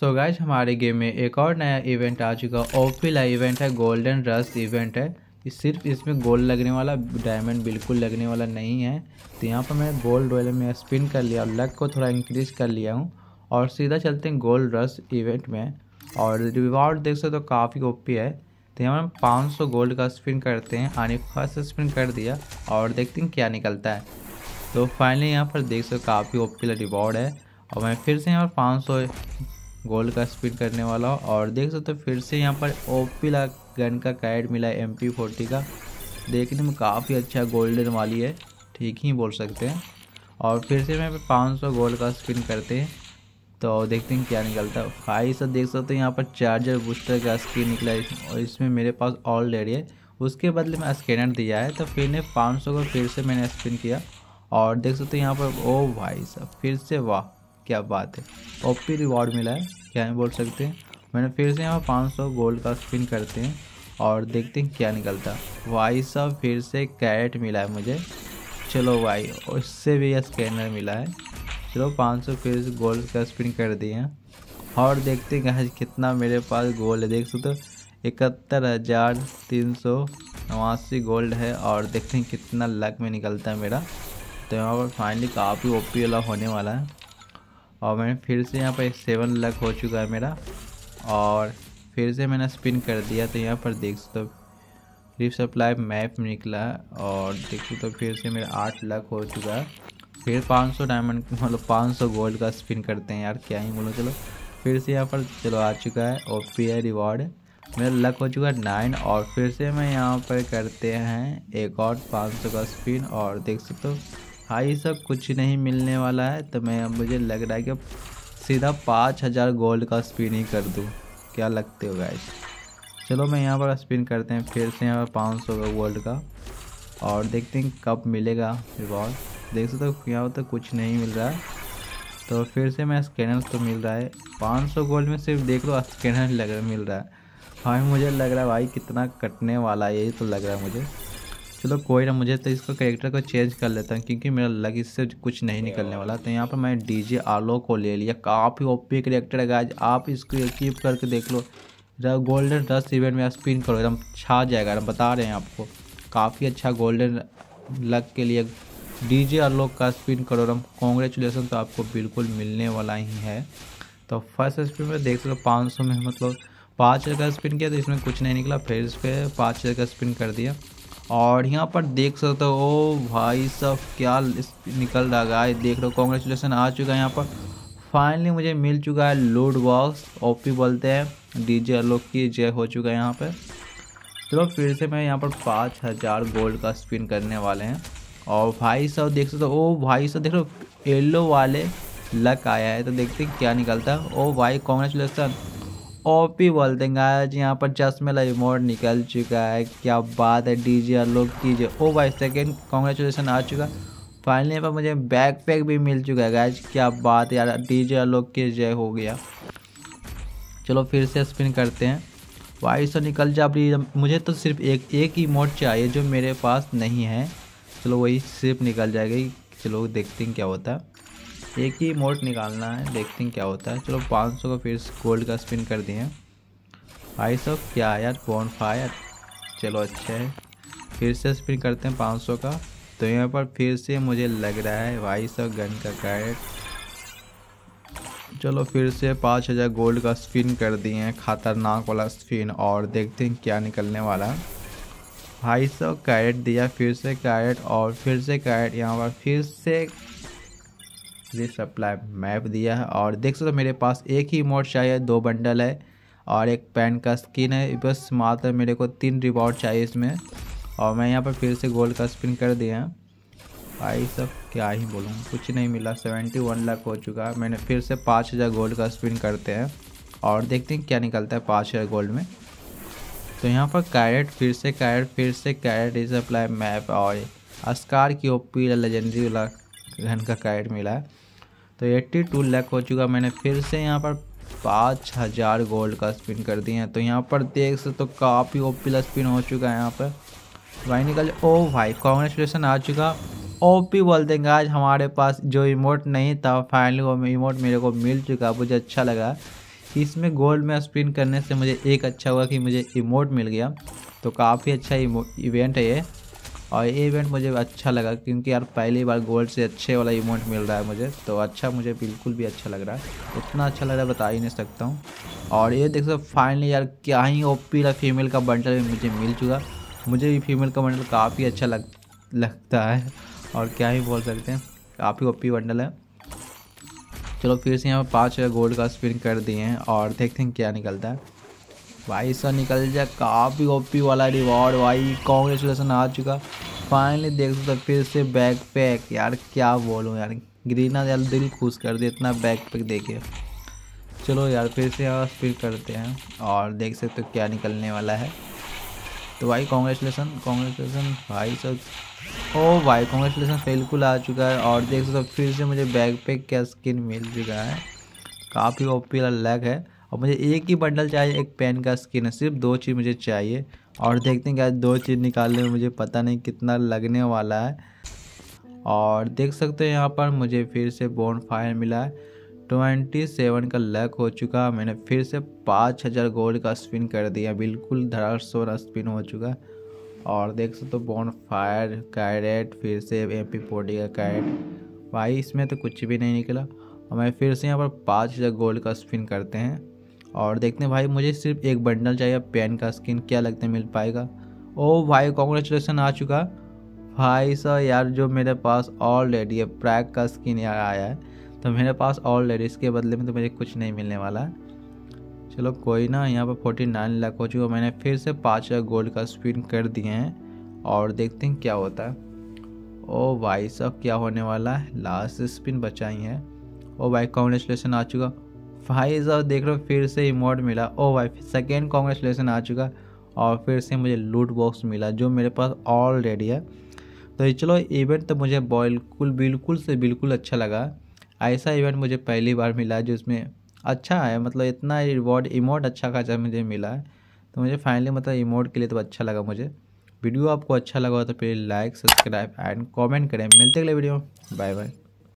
So guys हमारे game में एक और नया इवेंट आ चुका ओपीला इवेंट है, गोल्डन रश इवेंट है। सिर्फ इसमें गोल्ड लगने वाला, डायमंड बिल्कुल लगने वाला नहीं है। तो यहाँ पर मैं गोल्ड रॉयल में स्पिन कर लिया और लक को थोड़ा इंक्रीज कर लिया हूँ और सीधा चलते हैं गोल्ड रश इवेंट में। और रिवॉर्ड देख सकते हो तो काफ़ी ओपी है। तो यहाँ हम 500 गोल्ड का स्पिन करते हैं। आने फर्स्ट स्पिन कर दिया और देखते हैं क्या निकलता है। तो फाइनली यहाँ पर देख सकते काफ़ी ओपी रिवॉर्ड है और मैं फिर से यहाँ पर 500 गोल्ड का स्पिन करने वाला हूँ। और देख सकते हो फिर से यहाँ पर ओपी गन का कैड मिला है MP40 का, देखने में काफ़ी अच्छा गोल्डन वाली है, ठीक ही बोल सकते हैं। और फिर से मैं 500 गोल्ड का स्पिन करते हैं तो देखते हैं क्या निकलता है। भाई साहब देख सकते हैं यहाँ पर चार्जर बूस्टर का स्किन निकला है और इसमें मेरे पास ऑलरेडी है, उसके बदले में स्कैनर दिया है। तो फिर ने 500 को फिर से मैंने स्पिन किया और देख सकते हैं यहाँ पर ओ भाई साहब फिर से, वाह क्या बात है, ओपी रिवॉर्ड मिला है, क्या ही बोल सकते हैं। मैंने फिर से यहाँ 500 गोल्ड का स्पिन करते हैं और देखते हैं क्या निकलता। भाई साहब फिर से कैरेट मिला है मुझे, चलो भाई, और इससे भी स्कैनर मिला है। चलो 500 फिर से गोल्ड का स्पिन कर दिए हैं और देखते हैं कितना मेरे पास गोल्ड है। देख सकते हो 71,389 गोल्ड है और देखते हैं कितना लक में निकलता है मेरा। तो यहाँ पर फाइनली काफ़ी ओपी वाला होने वाला है। और मैंने फिर से यहाँ पर 7 लक हो चुका है मेरा और फिर से मैंने स्पिन कर दिया। तो यहाँ पर देख सकते हो रिफ सप्लाई मैप निकला और देख सकते हो फिर से मेरा 8 लक हो चुका है। फिर 500 डायमंड मतलब 500 गोल्ड का स्पिन करते हैं, यार क्या ही बोलो। चलो फिर से यहाँ पर चलो आ चुका है ओपीआई रिवॉर्ड, मेरा लक हो चुका है 9। और फिर से मैं यहाँ पर करते हैं एक और 500 का स्पिन और देख सकते हो भाई सब कुछ नहीं मिलने वाला है। तो मैं मुझे लग रहा है कि सीधा 5000 गोल्ड का स्पिन ही कर दूं, क्या लगते हो गाइस। चलो मैं यहाँ पर स्पिन करते हैं फिर से यहाँ पर 500 का गोल्ड का और देखते हैं कब मिलेगा रिवॉर्ड। देख सकते हो यहाँ तो कुछ नहीं मिल रहा है। तो फिर से मैं स्कैनर तो मिल रहा है 500 गोल्ड में, सिर्फ देख लो स्कैनर मिल रहा है। भाई मुझे लग रहा है भाई कितना कटने वाला है, यही तो लग रहा है मुझे। चलो कोई ना, मुझे तो इसको कैरेक्टर को चेंज कर लेता हूँ क्योंकि मेरा लग इससे कुछ नहीं निकलने वाला। तो यहाँ पर मैं डीजे आलो को ले लिया, काफ़ी ओपी कैरेक्टर है गाइज, आप इसको कीप करके देख लो। गोल्डन रश इवेंट में स्पिन करो एकदम छा जाएगा, हम बता रहे हैं आपको। काफ़ी अच्छा गोल्डन लक के लिए डीजे आलो का स्पिन करो एकदम, कॉन्ग्रेचुलेसन, तो आपको बिल्कुल मिलने वाला ही है। तो फर्स्ट स्पिन में देख सकते 500 में मतलब 5000 का स्पिन किया तो इसमें कुछ नहीं निकला, फिर इस पर 5000 का स्पिन कर दिया और यहाँ पर देख सकते हो ओ भाई साहब क्या निकल रहा है, देख लो। कॉन्ग्रेचुलेसन आ चुका है, यहाँ पर फाइनली मुझे मिल चुका है लूट बॉक्स, ओपी बोलते हैं, डीजे आलोक की जय हो चुका है यहाँ पर। चलो फिर से मैं यहाँ पर 5000 गोल्ड का स्पिन करने वाले हैं और भाई साहब देख सकते हो ओ भाई साहब देख लो येलो वाले लक आया है। तो देखते हैं क्या निकलता है। ओ भाई कॉन्ग्रेचुलेसन, ओपी बोलते हैं गाइस, यहाँ पर चश्मे वाला इमोट निकल चुका है, क्या बात है, डीजे आलोक कीजिए। ओ भाई सेकेंड कॉन्ग्रेचुलेसन आ चुका। फाइनली यहाँ पर मुझे बैकपैक भी मिल चुका है गाइस, क्या बात है यार, डीजे आलोक की जय हो गया। चलो फिर से स्पिन करते हैं, भाई सो निकल जा। मुझे तो सिर्फ एक ही इमोट चाहिए जो मेरे पास नहीं है, चलो वही सिर्फ निकल जाएगी। चलो देखते हैं क्या होता है, एक ही मोड निकालना है, देखते हैं क्या होता है। चलो 500 का फिर गोल्ड का स्पिन कर दिए हैं। भाई साहब क्या है यार, बॉन फायर, चलो अच्छा है। फिर से स्पिन करते हैं 500 का। तो यहाँ पर फिर से मुझे लग रहा है भाई साहब गन का कैरेट। चलो फिर से 5000 गोल्ड का स्पिन कर दिए हैं, खतरनाक वाला स्पिन, और देखते हैं क्या निकलने वाला है। 250 कैरेट दिया, फिर से कैरेट और फिर से कैरेट, यहाँ पर फिर से सप्लाई मैप दिया है। और देख सकते हो मेरे पास एक ही इमोट चाहिए, 2 बंडल है और एक पैन का स्किन है, बस मात्र मेरे को 3 रिवॉर्ड चाहिए इसमें। और मैं यहाँ पर फिर से गोल्ड का स्पिन कर दिया है, भाई सब क्या ही बोलूँ, कुछ नहीं मिला। 71 लाख हो चुका है। मैंने फिर से 5000 गोल्ड का स्पिन करते हैं और देखते हैं क्या निकलता है 5000 गोल्ड में। तो यहाँ पर कैरेट, फिर से कैरेट, फिर से कैरेट, रिसप्लाई मैप और अस्कार की ओपी लेजेंडरी वाला घन का कैरेट मिला है। तो 82 लाख हो चुका। मैंने फिर से यहाँ पर 5000 गोल्ड का स्पिन कर दिए हैं। तो यहाँ पर देख सकते तो काफ़ी ओपी स्पिन हो चुका है यहाँ पर, भाई निकल। ओ भाई कॉन्ग्रेचुलेसन आ चुका, ओपी बोलते हैं आज। हमारे पास जो इमोट नहीं था फाइनली वो इमोट मेरे को मिल चुका, मुझे अच्छा लगा। इसमें गोल्ड में स्पिन करने से मुझे एक अच्छा हुआ कि मुझे इमोट मिल गया, तो काफ़ी अच्छा इवेंट है ये। और ये इवेंट मुझे अच्छा लगा क्योंकि यार पहली बार गोल्ड से अच्छे वाला इमोट मिल रहा है मुझे, तो अच्छा मुझे बिल्कुल भी अच्छा लग रहा है, इतना अच्छा लग रहा है बता ही नहीं सकता हूँ। और ये देख सकते फाइनली यार क्या ही ओपी का फीमेल का बंडल मुझे मिल चुका। मुझे भी फीमेल का बंडल काफ़ी अच्छा लगता है और क्या ही बोल सकते हैं, काफ़ी ओपी बंडल है। चलो फिर से यहाँ पर 5 गोल्ड का स्पिन कर दिए हैं और देखते हैं क्या निकलता है। भाई सर निकल जाए काफ़ी ओपी वाला रिवॉर्ड, भाई कॉन्ग्रेचुलेसन आ चुका फाइनली। देख सकते फिर से बैकपैक, यार क्या बोलूँ यार, ग्रीना यार दिल खुश कर दे इतना बैकपैक देके। चलो यार फिर से यहाँ स्पिन करते हैं और देख सकते हो क्या निकलने वाला है। तो भाई कॉन्ग्रेचुलेसन भाई सर, ओ भाई कॉन्ग्रेचुलेसन बिल्कुल आ चुका है। और देख सकते फिर से मुझे बैकपैक का स्किन मिल चुका है, काफ़ी ओपी वाला लैग है। और मुझे एक ही बंडल चाहिए, एक पेन का स्किन है, सिर्फ 2 चीज़ मुझे चाहिए। और देखते हैं कि आज 2 चीज़ निकालने में मुझे पता नहीं कितना लगने वाला है। और देख सकते हैं यहाँ पर मुझे फिर से बोन फायर मिला है, 27 का लक हो चुका। मैंने फिर से 5000 गोल्ड का स्पिन कर दिया, बिल्कुल धड़ासोर स्पिन हो चुका। और देख सकते हो बोन फायर कैरेट फिर से MP40 का कैरेट, भाई इसमें तो कुछ भी नहीं निकला। और मैं फिर से यहाँ पर 5000 गोल्ड का स्पिन करते हैं और देखते हैं। भाई मुझे सिर्फ एक बंडल चाहिए पेन का स्किन, क्या लगता है मिल पाएगा? ओ भाई कॉन्ग्रेचुलेसन आ चुका भाई सर। यार जो मेरे पास ऑलरेडी है प्रैक का स्किन यार आया है, तो मेरे पास ऑलरेडी इसके बदले में तो मुझे कुछ नहीं मिलने वाला है। चलो कोई ना, यहाँ पर 49 लाख हो चुका। मैंने फिर से 5000 गोल्ड का स्पिन कर दिए हैं और देखते हैं क्या होता है। ओ भाई साहब क्या होने वाला है, लास्ट स्पिन बचाई है। ओ भाई कॉन्ग्रेचुलेसन आ चुका भाई साहब, देख रहे हो फिर से इमोट मिला। ओ भाई सेकेंड कॉन्ग्रेचुलेसन आ चुका और फिर से मुझे लूट बॉक्स मिला जो मेरे पास ऑलरेडी है। तो चलो इवेंट तो मुझे बिल्कुल अच्छा लगा। ऐसा इवेंट मुझे पहली बार मिला है जिसमें अच्छा है, मतलब इतना रिवॉर्ड इमोट अच्छा खासा मुझे मिला है। तो मुझे फाइनली मतलब इमोट के लिए तो अच्छा लगा। मुझे वीडियो आपको अच्छा लगा तो please like subscribe and comment करें। मिलते अगले वीडियो, बाय बाय।